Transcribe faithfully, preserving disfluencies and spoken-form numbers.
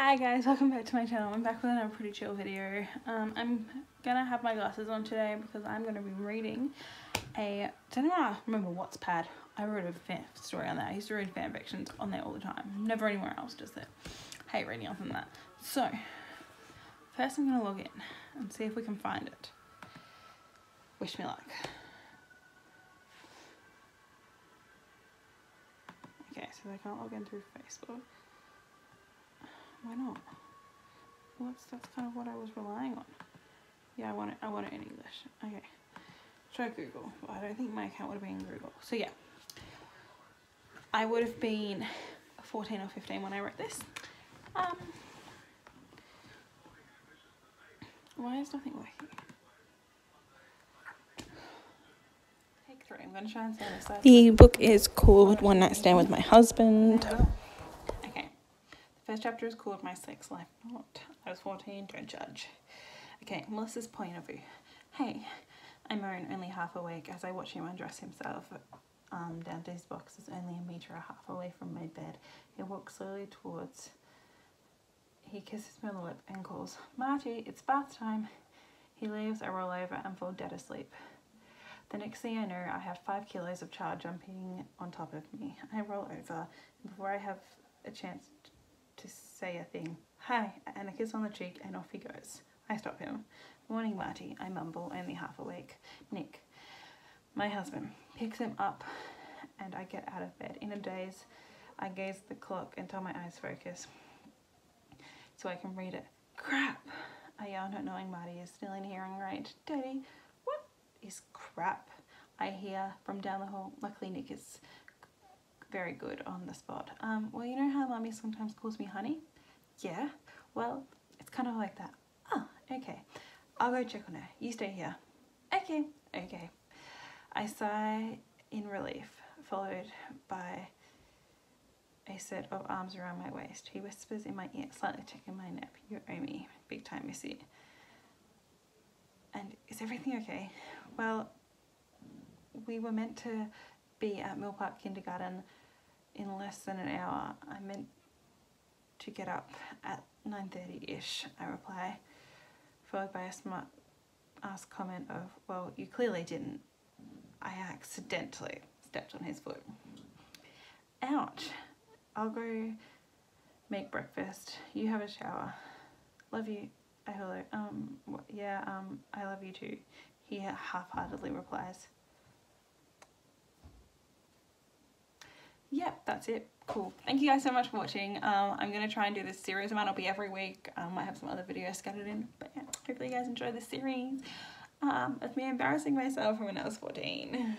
Hi guys, welcome back to my channel. I'm back with another pretty chill video. Um, I'm gonna have my glasses on today because I'm gonna be reading a, does anyone remember Wattpad? I wrote a fan story on that. I used to read fan fictions on there all the time. Never anywhere else does that. I hate reading off on that. So, first I'm gonna log in and see if we can find it. Wish me luck. Okay, so they can't log in through Facebook. Why not? Well, that's, that's kind of what I was relying on. Yeah, I want it, I want it in English. Okay. Try Google. Well, I don't think my account would have been Google. So yeah. I would have been fourteen or fifteen when I wrote this. Um, why is nothing working? Take three. I'm going to try and say this. The book is called One Night Stand with My Husband. First chapter is called My Sex Life Not. I was fourteen, don't judge. Okay, Melissa's point of view. Hey, I moan, only half awake, as I watch him undress himself um, down these boxes, only a metre and a half away from my bed. He walks slowly towards. He kisses me on the lip and calls, Marty, it's bath time. He leaves, I roll over and fall dead asleep. The next thing I know, I have five kilos of char jumping on top of me. I roll over, and before I have a chance to to say a thing, hi, and a kiss on the cheek, and off he goes. I stop him. Morning, Marty, I mumble, only half awake. Nick, my husband, picks him up, and I get out of bed. In a daze, I gaze at the clock until my eyes focus so I can read it. Crap! I yell, not knowing Marty is still in hearing range. Daddy, what is crap? I hear from down the hall. Luckily, Nick is very good on the spot. Um, well, you know how Mummy sometimes calls me honey? Yeah, well, it's kind of like that. Oh, okay. I'll go check on her. You stay here. Okay, okay. I sigh in relief, followed by a set of arms around my waist. He whispers in my ear, slightly checking my nap. You owe me. Big time, Missy. And is everything okay? Well, we were meant to be at Mill Park Kindergarten in less than an hour. I meant to get up at nine thirty-ish, I reply, followed by a smart ass comment of, well, you clearly didn't. I accidentally stepped on his foot. Ouch. I'll go make breakfast. You have a shower. Love you. I hello. Um, yeah, um, I love you too. He half-heartedly replies. Yep, that's it. Cool. Thank you guys so much for watching. Um, I'm going to try and do this series. It might not be every week. Um, I might have some other videos scattered in. But yeah, hopefully you guys enjoy this series. Um, of me embarrassing myself from when I was fourteen.